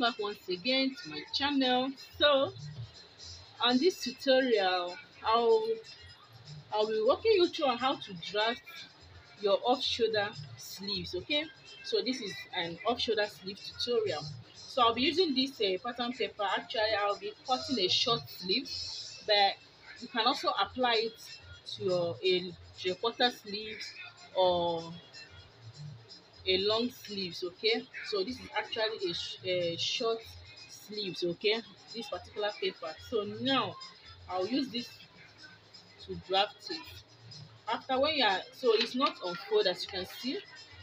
back once again to my channel. So on this tutorial, I'll be walking you through on how to draft your off shoulder sleeves. Okay, so this is an off shoulder sleeve tutorial. So I'll be using this pattern paper. Actually, I'll be cutting a short sleeve, but you can also apply it to your three-quarter sleeves or a long sleeves. Okay, so this is actually a short sleeves. Okay, this particular paper. So now I'll use this to draft it. After when you are, so it's not on fold as you can see,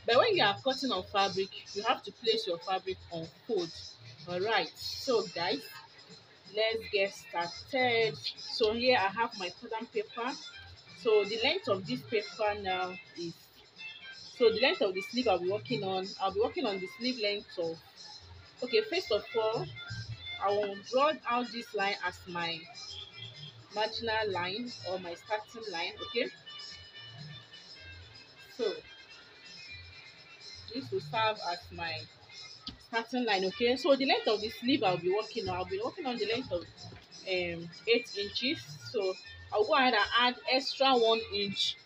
but when you are cutting on fabric, you have to place your fabric on fold. All right, so guys, let's get started. So here I have my pattern paper. So the length of this paper now is, so the length of the sleeve I'll be working on, the sleeve length of, okay, first of all, I will draw out this line as my marginal line or my starting line, okay? So this will serve as my starting line, okay? So the length of the sleeve I'll be working on, the length of 8 inches. So I'll go ahead and add extra 1 inch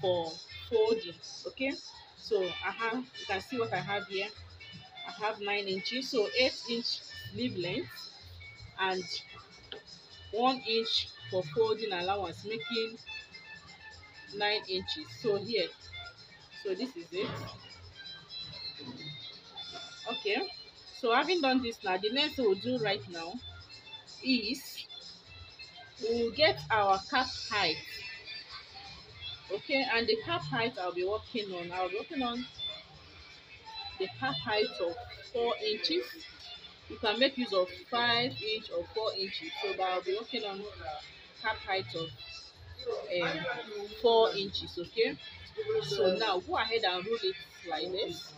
for folding, okay? So I have, you can see what I have here. I have 9 inches, so 8 inch sleeve length and 1 inch for folding allowance, making 9 inches. So here, so this is it. Okay, so having done this now, the next we'll do right now is we'll get our cap height. Okay, and the cap height I'll be working on, the cap height of 4 inches. You can make use of 5 inch or 4 inches. So but I'll be working on cap height of 4 inches. Okay, so now go ahead and roll it like this.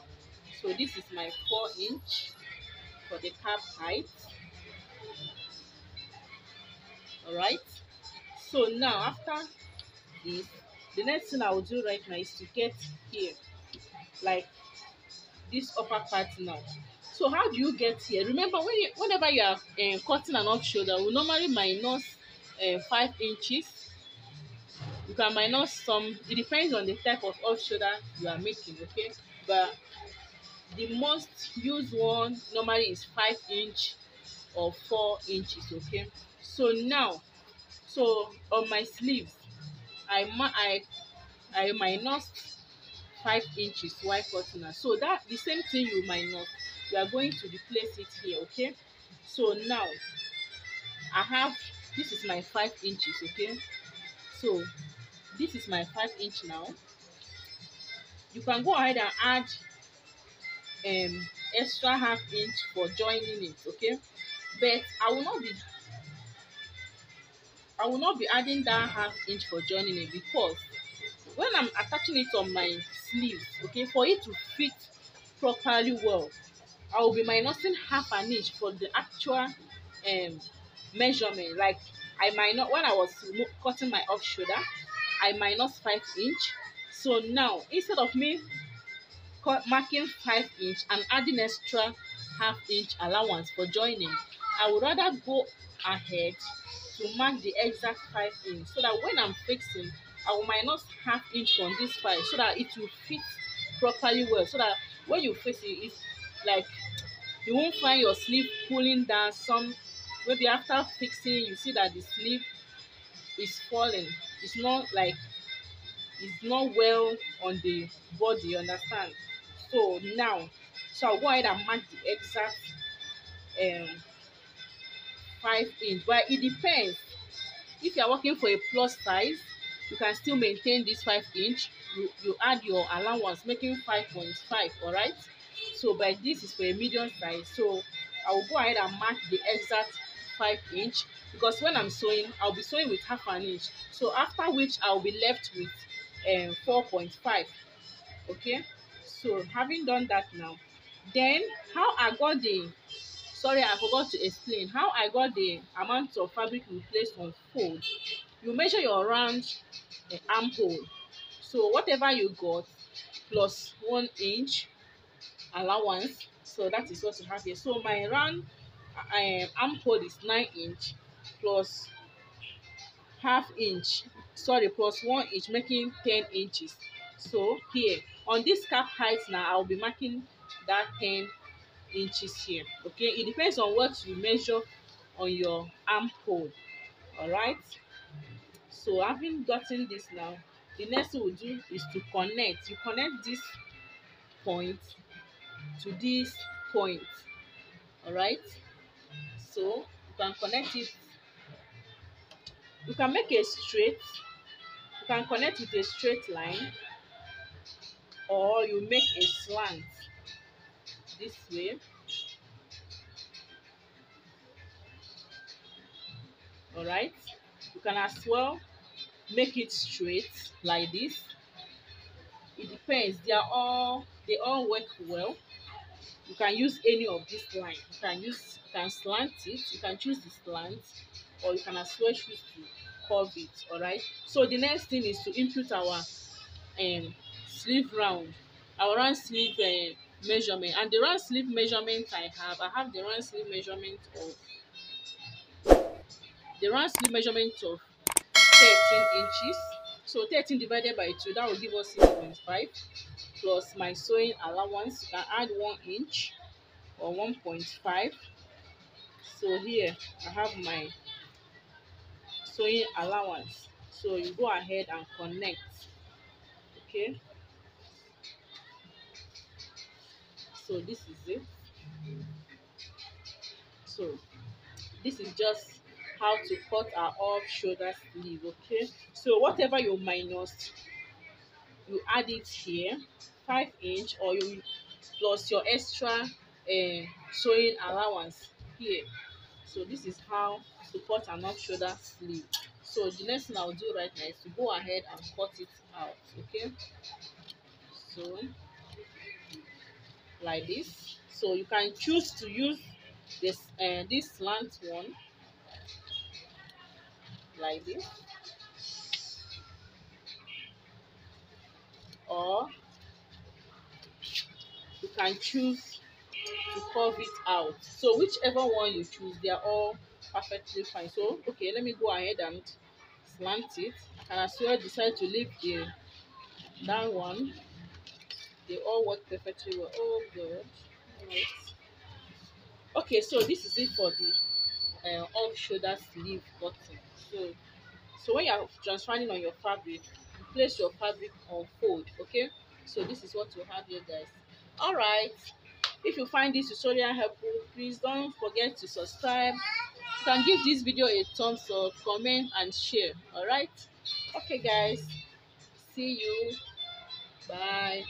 So this is my 4 inch for the cap height. All right, so now after this, the next thing I will do right now is to get here like this upper part now. So how do you get here? Remember, when you, whenever you are cutting an off shoulder, we normally minus 5 inches. You can minus some, it depends on the type of off shoulder you are making, okay? But the most used one normally is 5 inch or 4 inches, okay? So now, so on my sleeves, I minus 5 inches while cutting it. So that the same thing you minus, we are going to replace it here, okay? So now I have, this is my 5 inches, okay? So this is my 5 inch now. You can go ahead and add extra 1/2 inch for joining it, okay? But I will not be adding that 1/2 inch for joining it, because when I'm attaching it on my sleeves, okay, for it to fit properly well, I will be minusing 1/2 inch for the actual measurement. Like I minus, when I was cutting my off shoulder, I minus 5 inch. So now instead of me marking 5 inch and adding extra 1/2 inch allowance for joining, I would rather go ahead to mark the exact 5 inch, so that when I'm fixing, I will minus 1/2 inch from this side, so that it will fit properly well, so that when you fix it, it's like you won't find your sleeve pulling down. Some, maybe after fixing, you see that the sleeve is falling, it's not like, it's not well on the body, you understand? So now, so I'll go ahead and mark the exact 5 inch. But it depends, if you're working for a plus size, you can still maintain this 5 inch. You add your allowance, making 5.5. all right, so by this is for a medium size, so I will go ahead and mark the exact 5 inch, because when I'm sewing, I'll be sewing with 1/2 inch, so after which I'll be left with 4.5. okay, so having done that now, then how I got the, sorry, I forgot to explain how I got the amount of fabric we placed on fold. You measure your round armhole, so whatever you got plus 1 inch allowance. So that is what you have here. So my round armhole is 9 inch plus ½ inch, plus 1 inch, making 10 inches. So here on this cap height now, I'll be marking that 10 inches here. Okay, it depends on what you measure on your armhole. All right, so having gotten this now, the next thing we'll do is to connect. You connect this point to this point. All right, so you can connect it. You can make a straight, you can connect with a straight line, or you make a slant this way. All right, you can as well make it straight like this. It depends, they all work well. You can use any of this line. You can slant it, you can choose the slant, or you can as well choose to curve it. All right, so the next thing is to input our sleeve round, our round sleeve measurement. And the round sleeve measurement I have the round sleeve measurement of 13 inches. So 13 divided by 2, that will give us 6.5, plus my sewing allowance. You can add 1 inch or 1.5. So here I have my sewing allowance. So you go ahead and connect. Okay, so this is it. So this is just how to cut our off shoulder sleeve. Okay, so whatever you minus, you add it here, 5 inch, or you plus your extra sewing allowance here. So this is how to cut an off shoulder sleeve. So the next thing I'll do right now is to go ahead and cut it out. Okay, so like this. So you can choose to use this this slant one, like this, or you can choose to curve it out. So whichever one you choose, they are all perfectly fine. So okay, let me go ahead and slant it. I can as well decide to leave that one. They all work perfectly well. Oh good. All right. Okay, so this is it for the off shoulder sleeve button. So when you are transferring on your fabric, you place your fabric on fold. Okay, so this is what you have here, guys. All right, if you find this tutorial helpful, please don't forget to subscribe. You can give this video a thumbs up, comment and share. All right, okay guys, see you, bye.